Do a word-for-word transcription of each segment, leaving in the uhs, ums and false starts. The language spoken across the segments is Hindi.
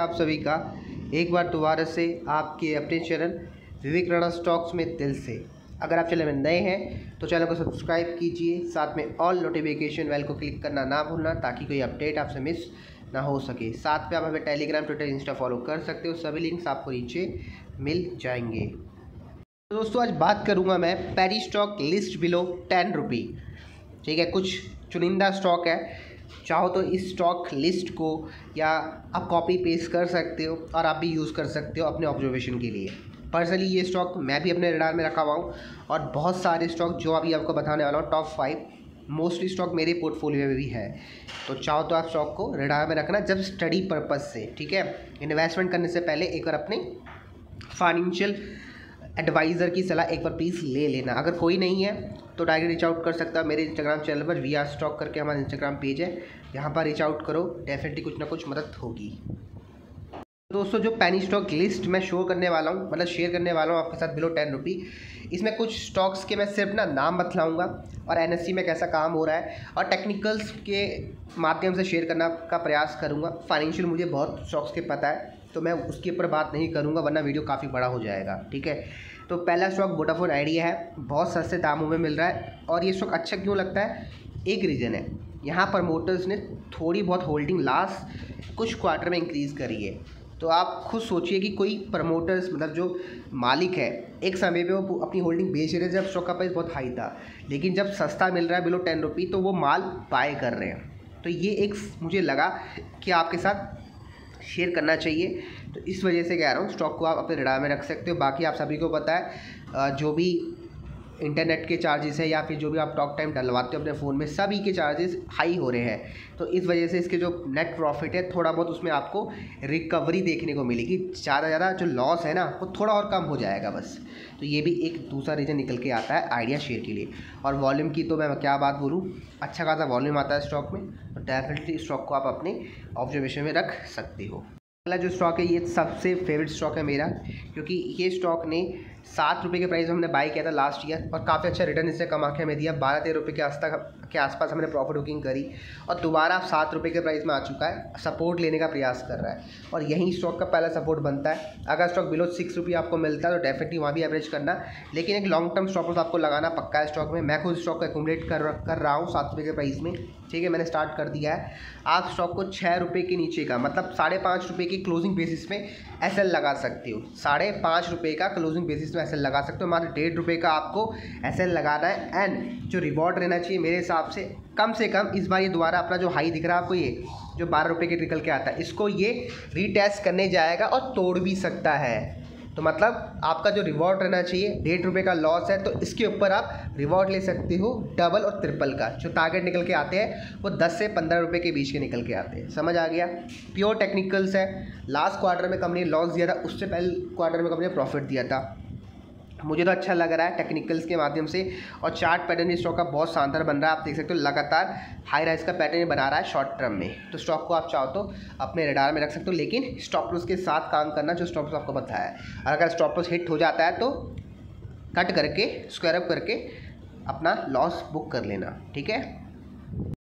आप सभी का एक बार दोबारा से आपके अपने चैनल विवेक राणा स्टॉक्स में दिल से। अगर आप चैनल में नए हैं तो चैनल को सब्सक्राइब कीजिए, साथ में ऑल नोटिफिकेशन बेल को क्लिक करना ना भूलना ताकि कोई अपडेट आपसे मिस ना हो सके। साथ में आप हमें टेलीग्राम, ट्विटर, इंस्टा फॉलो कर सकते हो, सभी लिंक्स आपको नीचे मिल जाएंगे। तो दोस्तों आज बात करूँगा मैं penny stock list below ten rupee, ठीक है। कुछ चुनिंदा स्टॉक है, चाहो तो इस स्टॉक लिस्ट को या आप कॉपी पेस्ट कर सकते हो और आप भी यूज़ कर सकते हो अपने ऑब्जर्वेशन के लिए। पर्सनली ये स्टॉक मैं भी अपने रडार में रखा हुआ हूँ और बहुत सारे स्टॉक जो अभी आपको बताने वाला हूँ, टॉप फाइव मोस्टली स्टॉक मेरे पोर्टफोलियो में भी है। तो चाहो तो आप स्टॉक को रडार में रखना जब स्टडी पर्पज़ से, ठीक है। इन्वेस्टमेंट करने से पहले एक बार अपने फाइनेंशियल एडवाइज़र की सलाह एक बार प्लीज़ ले लेना। अगर कोई नहीं है तो डायरेक्ट रीच आउट कर सकता है मेरे इंस्टाग्राम चैनल पर, वी आर स्टॉक करके हमारा इंस्टाग्राम पेज है, यहाँ पर रीच आउट करो, डेफिनेटली कुछ ना कुछ मदद होगी। दोस्तों जो पैनी स्टॉक लिस्ट मैं शो करने वाला हूँ, मतलब शेयर करने वाला हूँ आपके साथ बिलो टेन रुपी, इसमें कुछ स्टॉक्स के मैं सिर्फ ना नाम बतलाऊँगा और एन एस ई में कैसा काम हो रहा है और टेक्निकल्स के माध्यम से शेयर करना का प्रयास करूँगा। फाइनेंशियल मुझे बहुत स्टॉक्स के पता है तो मैं उसके ऊपर बात नहीं करूँगा वरना वीडियो काफ़ी बड़ा हो जाएगा, ठीक है। तो पहला स्टॉक वोडाफोन आइडिया है, बहुत सस्ते दामों में मिल रहा है। और ये स्टॉक अच्छा क्यों लगता है, एक रीज़न है, यहाँ प्रमोटर्स ने थोड़ी बहुत होल्डिंग लास्ट कुछ क्वार्टर में इंक्रीज़ करी है। तो आप खुद सोचिए कि कोई प्रमोटर्स मतलब जो मालिक है, एक समय पे वो अपनी होल्डिंग बेच रहे थे जब स्टॉक का प्राइस बहुत हाई था, लेकिन जब सस्ता मिल रहा है बिलो टेन रुपी तो वो माल बाय कर रहे हैं। तो ये एक मुझे लगा कि आपके साथ शेयर करना चाहिए, तो इस वजह से कह रहा हूँ स्टॉक को आप अपने रडार में रख सकते हो। बाकी आप सभी को पता है जो भी इंटरनेट के चार्जेस है या फिर जो भी आप टॉक टाइम डलवाते हो अपने फ़ोन में, सभी के चार्जेस हाई हो रहे हैं। तो इस वजह से इसके जो नेट प्रॉफिट है थोड़ा बहुत उसमें आपको रिकवरी देखने को मिलेगी, ज़्यादा ज़्यादा जो लॉस है ना वो थोड़ा और कम हो जाएगा बस। तो ये भी एक दूसरा रीज़न निकल के आता है आइडिया शेयर के लिए। और वॉल्यूम की तो मैं क्या बात बोलूँ, अच्छा खासा वॉल्यूम आता है स्टॉक में, तो डेफिनेटली स्टॉक को आप अपने ऑब्जर्वेशन में रख सकते हो। अगला जो स्टॉक है ये सबसे फेवरेट स्टॉक है मेरा, क्योंकि ये स्टॉक ने सात रुपये के प्राइस में हमने बाई किया था लास्ट ईयर और काफ़ी अच्छा रिटर्न इससे कमा के हमें दिया, बारह तेरह रुपये के आस तक के आसपास हमने प्रॉफिट बुकिंग करी और दोबारा आप सात रुपये के प्राइस में आ चुका है, सपोर्ट लेने का प्रयास कर रहा है और यही स्टॉक का पहला सपोर्ट बनता है। अगर स्टॉक बिलो सिक्स रुपये आपको मिलता है तो डेफिनेटली वहाँ भी एवरेज करना, लेकिन एक लॉन्ग टर्म स्टॉप आपको लगाना पक्का है स्टॉक में। मैं खुद स्टॉक को एकोमोडेट कर कर रहा हूँ सात रुपये के प्राइस में, ठीक है, मैंने स्टार्ट कर दिया है। आप स्टॉक को छः रुपये के नीचे का मतलब साढ़े पाँच रुपये की क्लोजिंग बेसिस में एस एल लगा सकते हो, साढ़े पाँच रुपये का क्लोजिंग बेसिस में एस एल लगा सकते हो। मात्र डेढ़ रुपये का आपको एस एल लगाना है एंड जो रिवॉर्ड रहना चाहिए मेरे हिसाब से कम से कम इस बार ये दोबारा अपना जो हाई दिख रहा है आपको, ये जो बारह रुपये के निकल के आता है, इसको ये रीटेस्ट करने जाएगा और तोड़ भी सकता है। तो मतलब आपका जो रिवॉर्ड रहना चाहिए डेढ़ रुपये का लॉस है तो इसके ऊपर आप रिवॉर्ड ले सकते हो डबल और ट्रिपल का। जो टारगेट निकल के आते हैं वो दस से पंद्रह रुपये के बीच के निकल के आते हैं, समझ आ गया। प्योर टेक्निकल्स है, लास्ट क्वार्टर में कंपनी ने लॉस दिया था, उससे पहले क्वार्टर में कंपनी ने प्रॉफिट दिया था। मुझे तो अच्छा लग रहा है टेक्निकल्स के माध्यम से और चार्ट पैटर्न स्टॉक का बहुत शानदार बन रहा है, आप देख सकते हो लगातार हाई राइज का पैटर्न बना रहा है शॉर्ट टर्म में। तो स्टॉक को आप चाहो तो अपने रडार में रख सकते हो, लेकिन स्टॉप लॉस के साथ काम करना, जो स्टॉप लॉस आपको बताया है। और अगर स्टॉप लॉस हिट हो जाता है तो कट करके स्क्वायर अप करके अपना लॉस बुक कर लेना, ठीक है।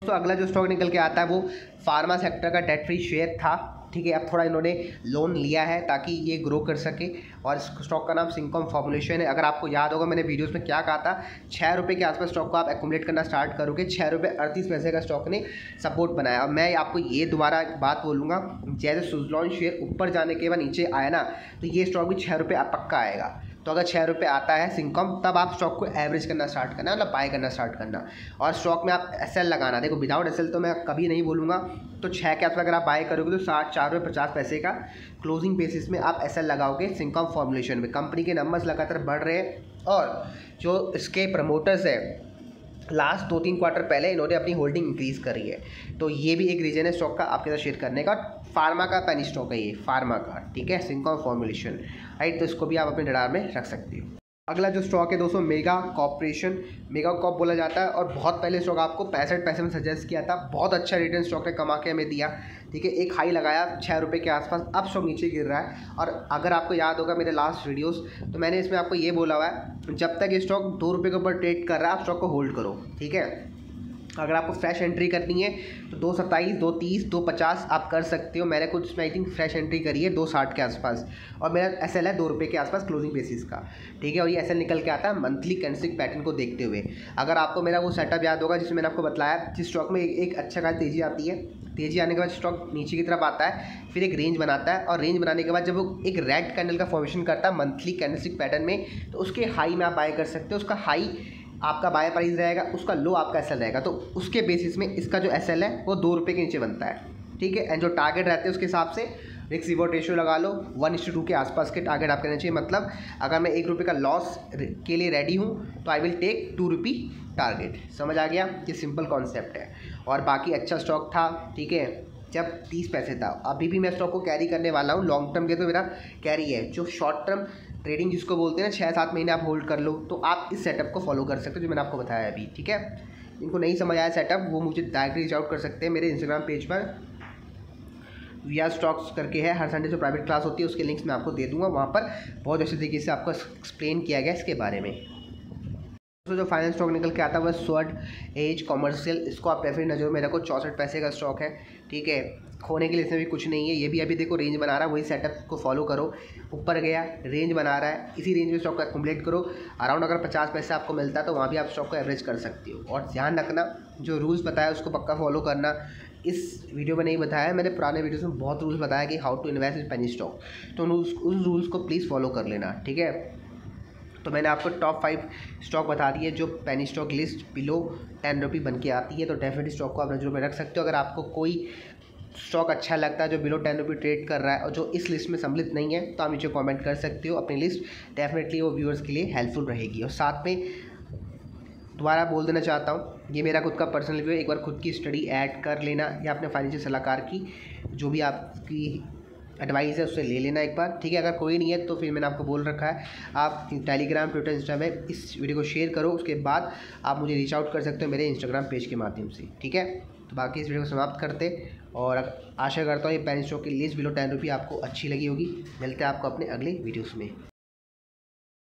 तो अगला जो स्टॉक निकल के आता है वो फार्मा सेक्टर का डेट फ्री शेयर था, ठीक है। अब थोड़ा इन्होंने लोन लिया है ताकि ये ग्रो कर सके और इस स्टॉक का नाम सिंकॉम फॉर्मुलेशन है। अगर आपको याद होगा मैंने वीडियोस में क्या कहा था, छः रुपये के आसपास स्टॉक को आप एकोमोडेट करना स्टार्ट करोगे, छः रुपये अड़तीस पैसे का स्टॉक ने सपोर्ट बनाया। और मैं आपको ये दोबारा बात बोलूँगा, जैसे सुजलॉन शेयर ऊपर जाने के बाद नीचे आया ना तो ये स्टॉक भी छः रुपये पक्का आएगा। तो अगर छः रुपये आता है सिंकॉम तब आप स्टॉक को एवरेज करना स्टार्ट करना, मतलब बाय करना स्टार्ट करना और स्टॉक में आप एस एल लगाना। देखो विदाउट एस एल तो मैं कभी नहीं बोलूँगा, तो छः के आसपास अगर आप बाय करोगे तो साठ चार रुपये पचास पैसे का क्लोजिंग बेसिस में आप एस एल लगाओगे सिंकॉम फॉर्मुलेशन में। कंपनी के नंबर्स लगातार बढ़ रहे हैं और जो इसके प्रमोटर्स हैं लास्ट दो तीन क्वार्टर पहले इन्होंने अपनी होल्डिंग इंक्रीज़ करी है, तो ये भी एक रीज़न है स्टॉक का आपके साथ शेयर करने का। फार्मा का पैनी स्टॉक है ये, फार्मा का, ठीक है, सिंकॉम फॉर्मुलेशन, राइट। तो इसको भी आप अपने रडार में रख सकते हो। अगला जो स्टॉक है दोस्तों मेगा कॉर्पोरेशन, मेगा कॉप बोला जाता है और बहुत पहले स्टॉक आपको पैंसठ पैसे में सजेस्ट किया था, बहुत अच्छा रिटर्न स्टॉक ने कमा के हमें दिया, ठीक है। एक हाई लगाया छः रुपये के आसपास, अब स्टॉक नीचे गिर रहा है। और अगर आपको याद होगा मेरे लास्ट वीडियोस तो मैंने इसमें आपको ये बोला हुआ है, जब तक ये स्टॉक दो रुपये के ऊपर ट्रेड कर रहा है आप स्टॉक को होल्ड करो, ठीक है। अगर आपको फ्रेश एंट्री करनी है तो दो सत्ताईस दो तीस दो पचास आप कर सकते हो। मैंने कुछ आई थिंक फ्रेश एंट्री करी है दो साठ के आसपास, और मेरा एस एल है दो रुपये के आसपास क्लोजिंग बेसिस का, ठीक है। और ये एस एल निकल के आता है मंथली कैंडलस्टिक पैटर्न को देखते हुए। अगर आपको मेरा वो सेटअप याद होगा जिसमें मैंने आपको बताया, जिस स्टॉक में एक अच्छा खासा तेज़ी आती है, तेज़ी आने के बाद स्टॉक नीचे की तरफ आता है, फिर एक रेंज बनाता है, और रेंज बनाने के बाद जब वो एक रेड कैंडल का फॉर्मेशन करता है मंथली कैंडलस्टिक पैटर्न में, तो उसके हाई में आप बाय कर सकते हो। उसका हाई आपका बाय प्राइस रहेगा, उसका लो आपका एस एल रहेगा, तो उसके बेसिस में इसका जो एस एल है वो दो रुपये के नीचे बनता है, ठीक है। एंड जो टारगेट रहते हैं उसके हिसाब से रिस्क रिवॉर्ड रेशियो लगा लो, वन इस टू टू के आसपास के टारगेट आप करना चाहिए। मतलब अगर मैं एक रुपये का लॉस के लिए रेडी हूँ तो I will take two rupee target. समझ आ गया, ये सिंपल कॉन्सेप्ट है। और बाकी अच्छा स्टॉक था, ठीक है, जब तीस पैसे था। अभी भी मैं स्टॉक को कैरी करने वाला हूँ, लॉन्ग टर्म के तो मेरा कैरी है। जो शॉर्ट टर्म ट्रेडिंग जिसको बोलते हैं ना, छः सात महीने आप होल्ड कर लो, तो आप इस सेटअप को फॉलो कर सकते हो जो मैंने आपको बताया अभी, ठीक है। इनको नहीं समझ आया सेटअप, वो मुझे डायरेक्टली रीच आउट कर सकते हैं मेरे इंस्टाग्राम पेज पर, वीआर स्टॉक्स करके है। हर संडे जो प्राइवेट क्लास होती है उसके लिंक्स मैं आपको दे दूंगा, वहाँ पर बहुत अच्छे तरीके से आपको एक्सप्लेन किया गया इसके बारे में। तो जो फाइनल स्टॉक निकल के आता है वह स्वर्ण एज कॉमर्शियल, इसको आप प्रेफरेंस नजर में रखो। चौंसठ पैसे का स्टॉक है, ठीक है, खोने के लिए इसमें भी कुछ नहीं है। ये भी अभी देखो रेंज बना रहा है, वही सेटअप को फॉलो करो। ऊपर गया, रेंज बना रहा है, इसी रेंज में स्टॉक का कम्प्लीट करो। अराउंड अगर पचास पैसे आपको मिलता है तो वहाँ भी आप स्टॉक को एवरेज कर सकते हो। और ध्यान रखना जो रूल्स बताया उसको पक्का फॉलो करना। इस वीडियो में नहीं बताया, मैंने पुराने वीडियोस में बहुत रूल्स बताया कि how to invest in penny stock, तो उस रूल्स को प्लीज़ फॉलो कर लेना, ठीक है। तो मैंने आपको टॉप फाइव स्टॉक बता दिए जो penny stock list below ten rupee बन के आती है, तो डेफिनेटली स्टॉक को आप नजरों में रख सकते हो। अगर आपको कोई स्टॉक अच्छा लगता है जो बिलो टेन रुपी ट्रेड कर रहा है और जो इस लिस्ट में सम्मिलित नहीं है, तो आप नीचे कॉमेंट कर सकते हो अपनी लिस्ट, डेफिनेटली वो व्यूअर्स के लिए हेल्पफुल रहेगी। और साथ में दोबारा बोल देना चाहता हूँ, ये मेरा खुद का पर्सनल रिव्यू, एक बार खुद की स्टडी ऐड कर लेना, या अपने फाइनेंशियल सलाहकार की जो भी आपकी एडवाइस है उससे ले लेना एक बार, ठीक है। अगर कोई नहीं है तो फिर मैंने आपको बोल रखा है, आप टेलीग्राम, ट्विटर, इंस्टा में इस वीडियो को शेयर करो, उसके बाद आप मुझे रीच आउट कर सकते हो मेरे इंस्टाग्राम पेज के माध्यम से, ठीक है। तो बाकी इस वीडियो को समाप्त करते, और आशा करता हूँ ये पेनी स्टॉक की लिस्ट बिलो टेन रुपी आपको अच्छी लगी होगी। मिलते हैं आपको अपने अगले वीडियोज़ में।